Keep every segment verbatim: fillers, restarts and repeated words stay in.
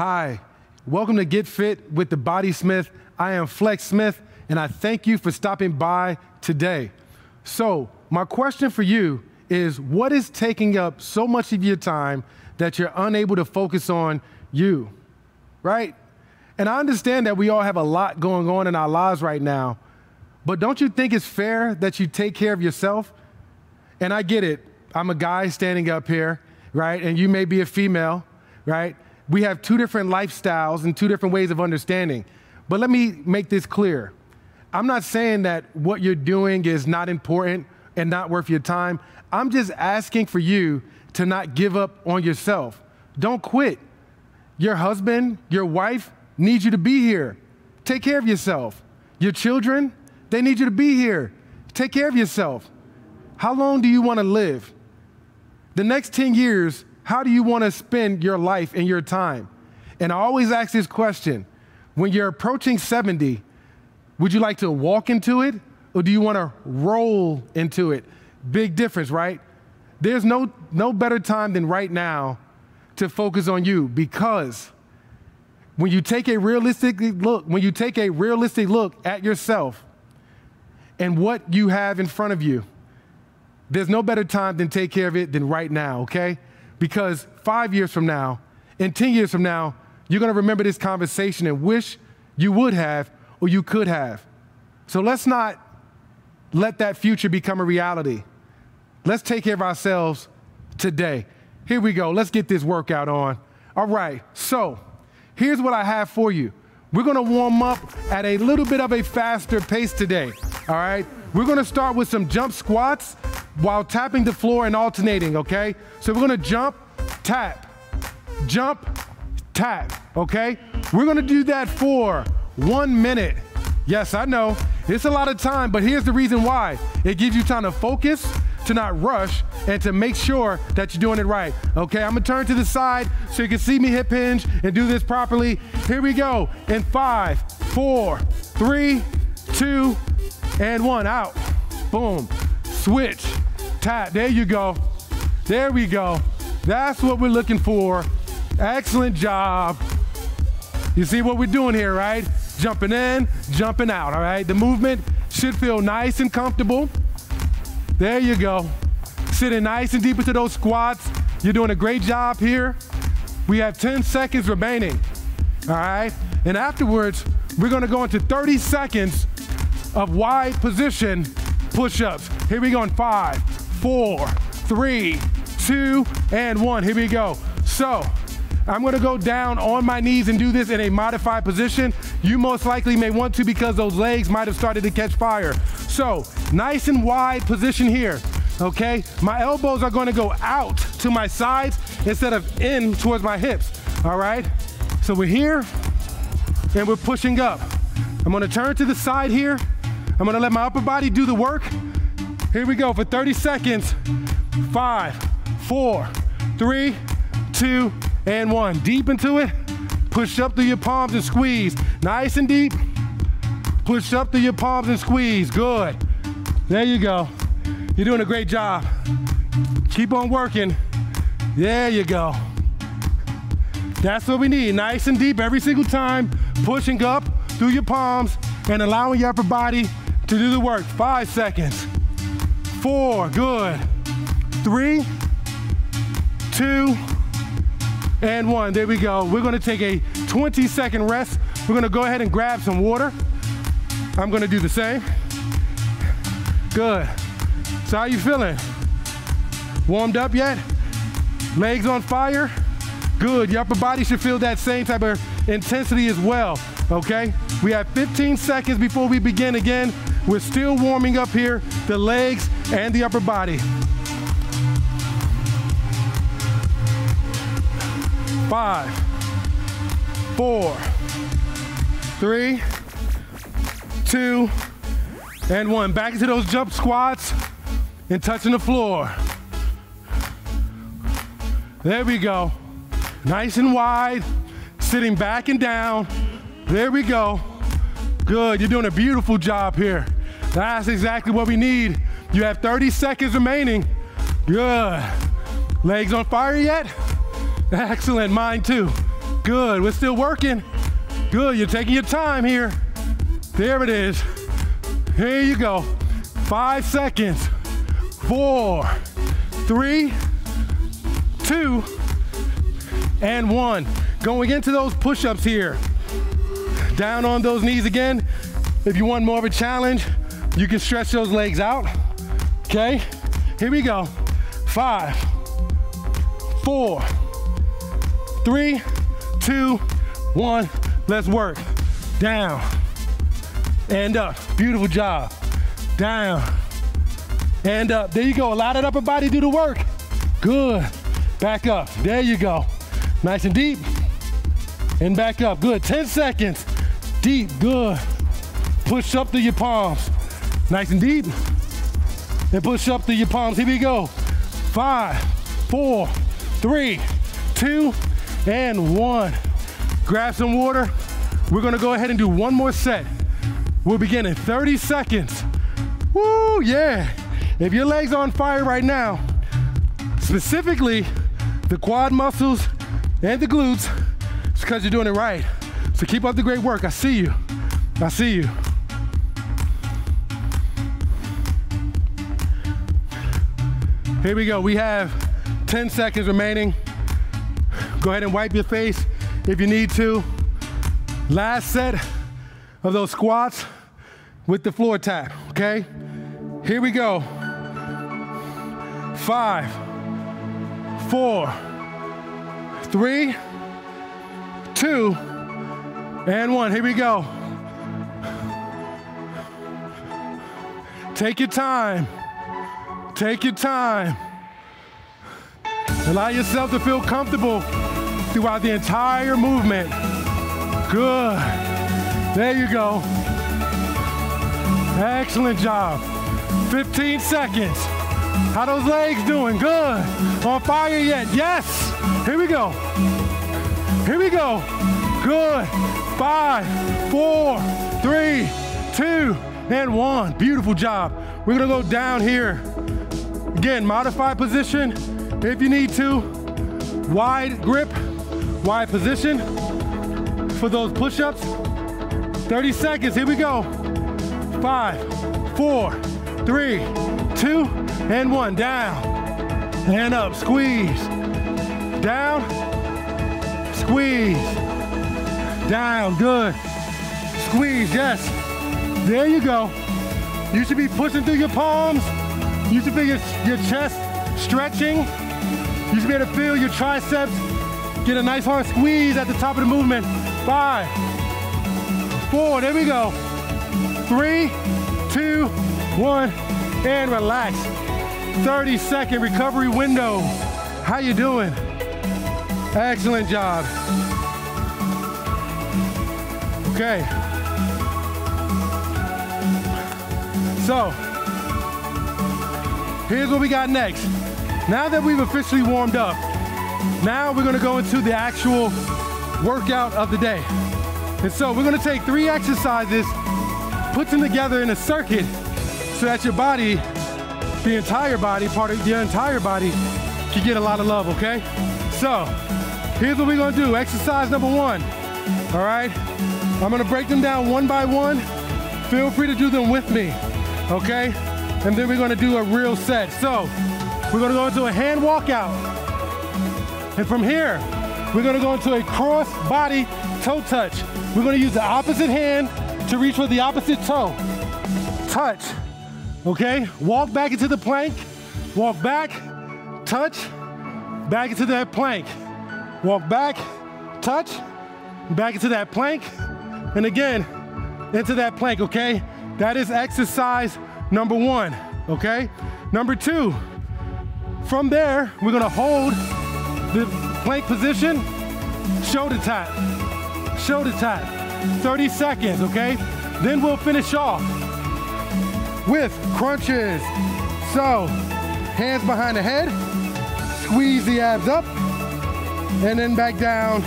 Hi, welcome to Get Fit with The Body Smith. I am Flex Smith, and I thank you for stopping by today. So my question for you is, what is taking up so much of your time that you're unable to focus on you, right? And I understand that we all have a lot going on in our lives right now, but don't you think it's fair that you take care of yourself? And I get it. I'm a guy standing up here, right? And you may be a female, right? We have two different lifestyles and two different ways of understanding. But let me make this clear. I'm not saying that what you're doing is not important and not worth your time. I'm just asking for you to not give up on yourself. Don't quit. Your husband, your wife needs you to be here. Take care of yourself. Your children, they need you to be here. Take care of yourself. How long do you want to live? The next ten years, how do you want to spend your life and your time? And I always ask this question. When you're approaching seventy, would you like to walk into it, or do you want to roll into it? Big difference, right? There's no, no better time than right now to focus on you, because when you take a realistic look, when you take a realistic look at yourself and what you have in front of you, there's no better time than take care of it than right now, okay? Because five years from now and ten years from now, you're gonna remember this conversation and wish you would have or you could have. So let's not let that future become a reality. Let's take care of ourselves today. Here we go, let's get this workout on. All right, so here's what I have for you. We're gonna warm up at a little bit of a faster pace today, all right? We're gonna start with some jump squats while tapping the floor and alternating, okay? So we're gonna jump, tap, jump, tap, okay? We're gonna do that for one minute. Yes, I know, it's a lot of time, but here's the reason why. It gives you time to focus, to not rush, and to make sure that you're doing it right, okay? I'm gonna turn to the side so you can see me hip hinge and do this properly. Here we go, in five, four, three, two, and one, out, boom, switch, tap, there you go, there we go, that's what we're looking for, excellent job. You see what we're doing here, right? Jumping in, jumping out, all right? The movement should feel nice and comfortable, there you go, sitting nice and deep into those squats, you're doing a great job here. We have ten seconds remaining, all right? And afterwards, we're gonna go into thirty seconds of wide position push-ups. Here we go in five, four, three, two, and one. Here we go. So I'm gonna go down on my knees and do this in a modified position. You most likely may want to, because those legs might have started to catch fire. So nice and wide position here, okay? My elbows are gonna go out to my sides instead of in towards my hips, all right? So we're here and we're pushing up. I'm gonna turn to the side here. I'm gonna let my upper body do the work. Here we go for thirty seconds. Five, four, three, two, and one. Deep into it. Push up through your palms and squeeze. Nice and deep. Push up through your palms and squeeze. Good. There you go. You're doing a great job. Keep on working. There you go. That's what we need. Nice and deep every single time. Pushing up through your palms and allowing your upper body to do the work. Five seconds, four, good. Three, two, and one, there we go. We're gonna take a twenty second rest. We're gonna go ahead and grab some water. I'm gonna do the same. Good, so how you feeling? Warmed up yet? Legs on fire? Good, your upper body should feel that same type of intensity as well, okay? We have fifteen seconds before we begin again. We're still warming up here, the legs and the upper body. Five, four, three, two, and one. Back into those jump squats and touching the floor. There we go. Nice and wide, sitting back and down. There we go. Good, you're doing a beautiful job here. That's exactly what we need. You have thirty seconds remaining. Good. Legs on fire yet? Excellent, mine too. Good, we're still working. Good, you're taking your time here. There it is. Here you go. Five seconds. Four, three, two, and one. Going into those push-ups here. Down on those knees again. If you want more of a challenge, you can stretch those legs out. Okay, here we go. Five, four, three, two, one. Let's work. Down and up. Beautiful job. Down and up. There you go. Allow that upper body to do the work. Good. Back up. There you go. Nice and deep. And back up. Good. ten seconds. Deep. Good. Push up through your palms. Nice and deep. And push up through your palms. Here we go. Five, four, three, two, and one. Grab some water. We're gonna go ahead and do one more set. We'll begin in thirty seconds. Woo, yeah. If your legs are on fire right now, specifically the quad muscles and the glutes, it's because you're doing it right. So keep up the great work. I see you. I see you. Here we go. We have ten seconds remaining. Go ahead and wipe your face if you need to. Last set of those squats with the floor tap, okay? Here we go. Five, four, three, two, and one. Here we go. Take your time. Take your time. Allow yourself to feel comfortable throughout the entire movement. Good. There you go. Excellent job. fifteen seconds. How those legs doing? Good. On fire yet? Yes. Here we go. Here we go. Good. Five, four, three, two, and one. Beautiful job. We're gonna go down here. Again, modified position if you need to. Wide grip, wide position for those push-ups. thirty seconds, here we go. Five, four, three, two, and one. Down and up, squeeze. Down, squeeze. Down, good. Squeeze, yes. There you go. You should be pushing through your palms. You should feel your, your chest stretching. You should be able to feel your triceps. Get a nice hard squeeze at the top of the movement. Five, four, there we go. Three, two, one, and relax. thirty second recovery window. How you doing? Excellent job. Okay. So, here's what we got next. Now that we've officially warmed up, now we're gonna go into the actual workout of the day. And so we're gonna take three exercises, put them together in a circuit so that your body, the entire body, part of your entire body, can get a lot of love, okay? So here's what we're gonna do. Exercise number one, all right? I'm gonna break them down one by one. Feel free to do them with me, okay? And then we're gonna do a real set. So we're gonna go into a hand walkout. And from here, we're gonna go into a cross body toe touch. We're gonna use the opposite hand to reach for the opposite toe. Touch, okay? Walk back into the plank, walk back, touch, back into that plank. Walk back, touch, back into that plank, and again, into that plank, okay? That is exercise number one, okay? Number two, from there, we're gonna hold the plank position, shoulder tap, shoulder tap, thirty seconds, okay? Then we'll finish off with crunches. So, hands behind the head, squeeze the abs up, and then back down.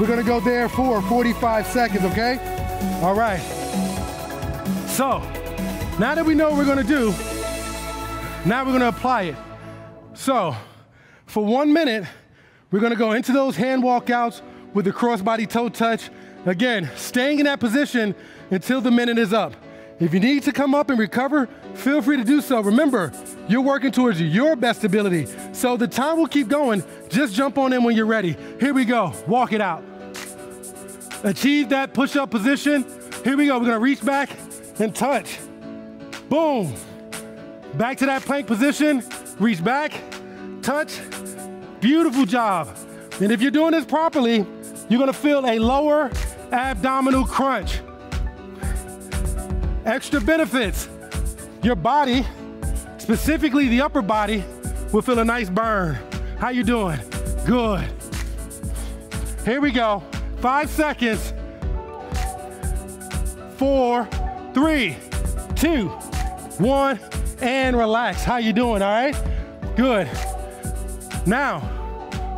We're gonna go there for forty-five seconds, okay? All right, so, now that we know what we're gonna do, now we're gonna apply it. So, for one minute, we're gonna go into those hand walkouts with the crossbody toe touch. Again, staying in that position until the minute is up. If you need to come up and recover, feel free to do so. Remember, you're working towards your best ability, so the time will keep going. Just jump on in when you're ready. Here we go, walk it out. Achieve that push-up position. Here we go, we're gonna reach back and touch. Boom. Back to that plank position, reach back, touch. Beautiful job. And if you're doing this properly, you're gonna feel a lower abdominal crunch. Extra benefits. Your body, specifically the upper body, will feel a nice burn. How you doing? Good. Here we go. Five seconds. Four, three, two, one, and relax. How you doing, all right? Good. Now,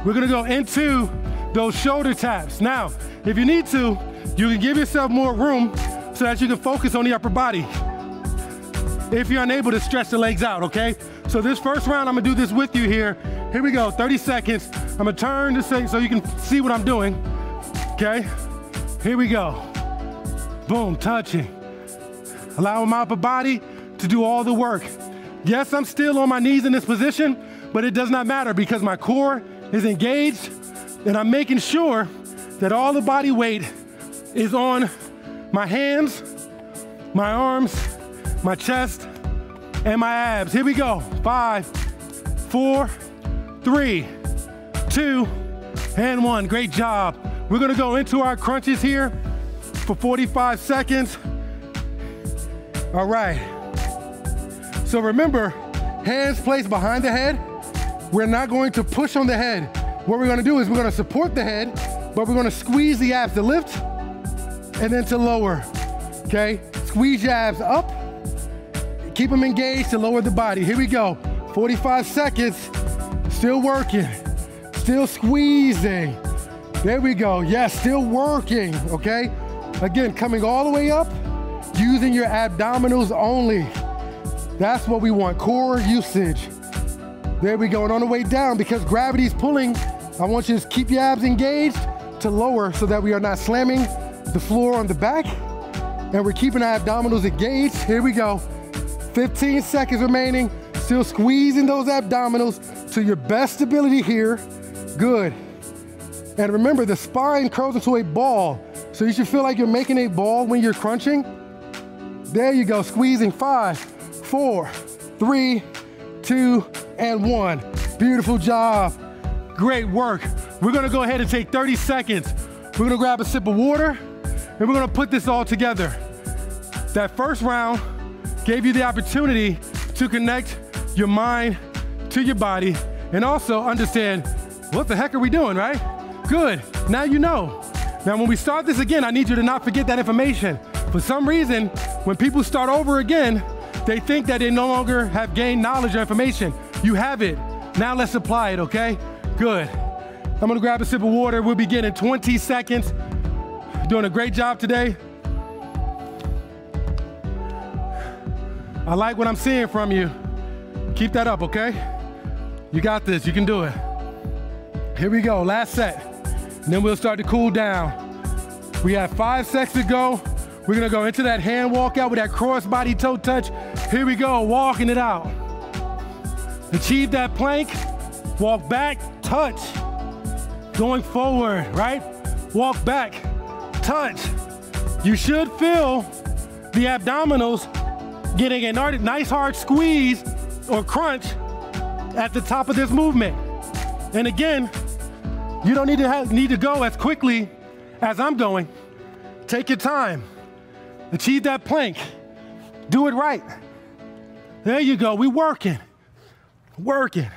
we're gonna go into those shoulder taps. Now, if you need to, you can give yourself more room so that you can focus on the upper body if you're unable to stretch the legs out, okay? So this first round, I'm gonna do this with you here. Here we go, thirty seconds. I'm gonna turn this so you can see what I'm doing, okay? Here we go. Boom, touching. Allowing my upper body to do all the work. Yes, I'm still on my knees in this position, but it does not matter because my core is engaged and I'm making sure that all the body weight is on my hands, my arms, my chest, and my abs. Here we go. Five, four, three, two, and one. Great job. We're gonna go into our crunches here for forty-five seconds. All right. So remember, hands placed behind the head. We're not going to push on the head. What we're gonna do is we're gonna support the head, but we're gonna squeeze the abs to lift and then to lower, okay? Squeeze your abs up, keep them engaged to lower the body. Here we go, forty-five seconds, still working, still squeezing. There we go, yes, still working, okay? Again, coming all the way up, using your abdominals only. That's what we want, core usage. There we go, and on the way down, because gravity's pulling, I want you to keep your abs engaged to lower so that we are not slamming the floor on the back, and we're keeping our abdominals engaged. Here we go, fifteen seconds remaining, still squeezing those abdominals to your best ability here, good. And remember, the spine curls into a ball, so you should feel like you're making a ball when you're crunching. There you go, squeezing, five, four, three, two, and one. Beautiful job, great work. We're gonna go ahead and take thirty seconds. We're gonna grab a sip of water and we're gonna put this all together. That first round gave you the opportunity to connect your mind to your body and also understand what the heck are we doing, right? Good, now you know. Now when we start this again, I need you to not forget that information. For some reason, when people start over again, they think that they no longer have gained knowledge or information. You have it. Now let's apply it, okay? Good. I'm gonna grab a sip of water. We'll begin in twenty seconds. Doing a great job today. I like what I'm seeing from you. Keep that up, okay? You got this, you can do it. Here we go, last set. And then we'll start to cool down. We have five sets to go. We're gonna go into that hand walk out with that cross body toe touch. Here we go, walking it out. Achieve that plank, walk back, touch. Going forward, right? Walk back, touch. You should feel the abdominals getting a nice hard squeeze or crunch at the top of this movement. And again, you don't need to, have, need to go as quickly as I'm going. Take your time. Achieve that plank. Do it right. There you go. We working. Working.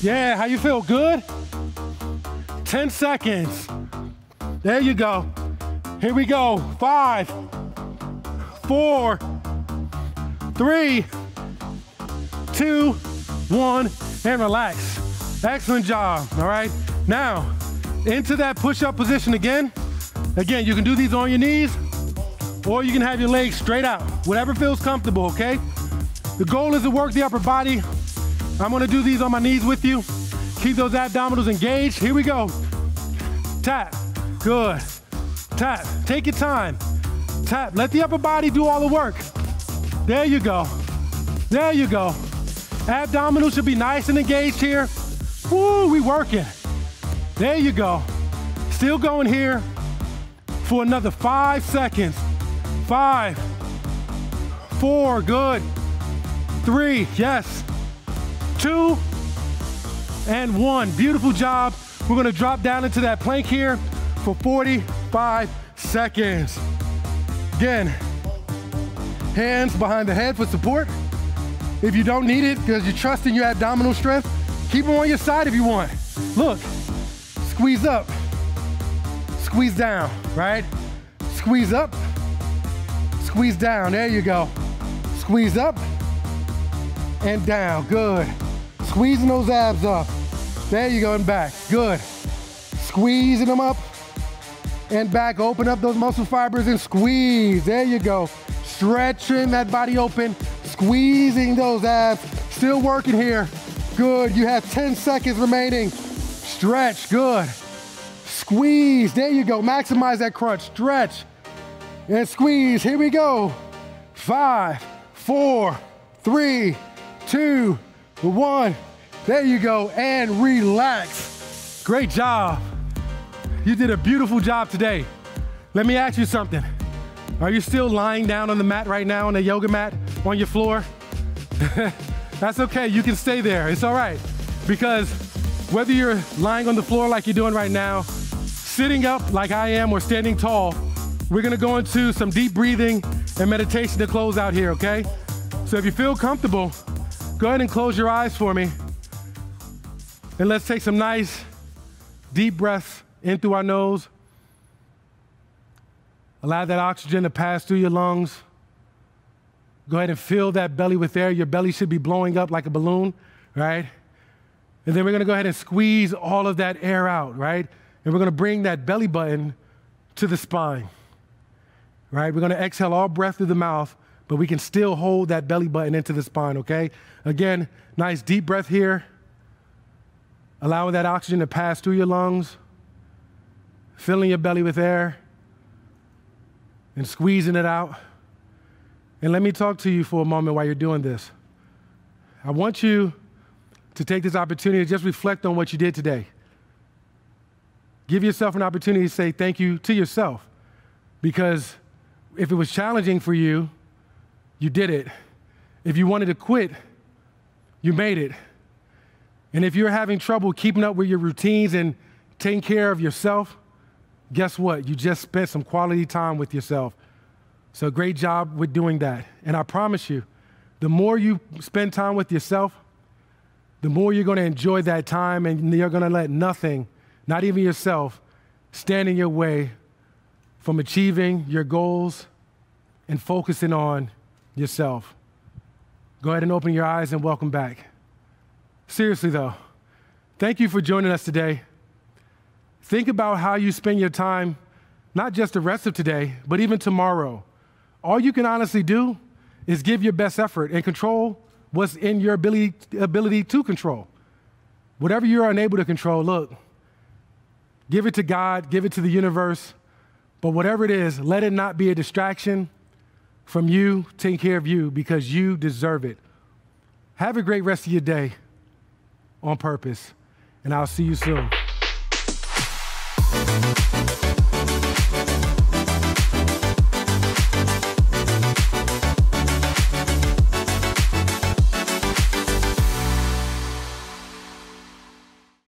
Yeah, how you feel? Good? ten seconds. There you go. Here we go. Five, four, three, two, one, and relax. Excellent job, all right? Now, into that push-up position again. Again, you can do these on your knees, or you can have your legs straight out, whatever feels comfortable, okay? The goal is to work the upper body. I'm gonna do these on my knees with you. Keep those abdominals engaged. Here we go. tap, good, tap, take your time, tap, let the upper body do all the work. There you go, there you go. Abdominals should be nice and engaged here. Woo, we working. There you go. Still going here for another five seconds. Five, four, good. Three, yes. Two, and one. Beautiful job. We're gonna drop down into that plank here for forty-five seconds. Again, hands behind the head for support. If you don't need it, because you're trusting your abdominal strength, keep them on your side if you want. Look, squeeze up, squeeze down, right? Squeeze up, squeeze down, there you go. Squeeze up and down, good. Squeezing those abs up. There you go, and back, good. Squeezing them up and back. Open up those muscle fibers and squeeze, there you go. Stretching that body open. Squeezing those abs, still working here. Good, you have ten seconds remaining. Stretch, good. Squeeze, there you go, maximize that crunch. Stretch and squeeze, here we go. Five, four, three, two, one. There you go, and relax. Great job. You did a beautiful job today. Let me ask you something. Are you still lying down on the mat right now, on the yoga mat? On your floor? That's okay, you can stay there, it's all right. Because whether you're lying on the floor like you're doing right now, sitting up like I am, or standing tall, we're gonna go into some deep breathing and meditation to close out here, okay? So if you feel comfortable, go ahead and close your eyes for me. And let's take some nice, deep breaths in through our nose. Allow that oxygen to pass through your lungs. Go ahead and fill that belly with air. Your belly should be blowing up like a balloon, right? And then we're gonna go ahead and squeeze all of that air out, right? And we're gonna bring that belly button to the spine, right? We're gonna exhale all breath through the mouth, but we can still hold that belly button into the spine, okay? Again, nice deep breath here. Allowing that oxygen to pass through your lungs, filling your belly with air, and squeezing it out. And let me talk to you for a moment while you're doing this. I want you to take this opportunity to just reflect on what you did today. Give yourself an opportunity to say thank you to yourself, because if it was challenging for you, you did it. If you wanted to quit, you made it. And if you're having trouble keeping up with your routines and taking care of yourself, guess what? You just spent some quality time with yourself. So great job with doing that. And I promise you, the more you spend time with yourself, the more you're gonna enjoy that time, and you're gonna let nothing, not even yourself, stand in your way from achieving your goals and focusing on yourself. Go ahead and open your eyes and welcome back. Seriously though, thank you for joining us today. Think about how you spend your time, not just the rest of today, but even tomorrow. All you can honestly do is give your best effort and control what's in your ability, ability to control. Whatever you're unable to control, look, give it to God, give it to the universe, but whatever it is, let it not be a distraction from you taking care of you, because you deserve it. Have a great rest of your day on purpose, and I'll see you soon.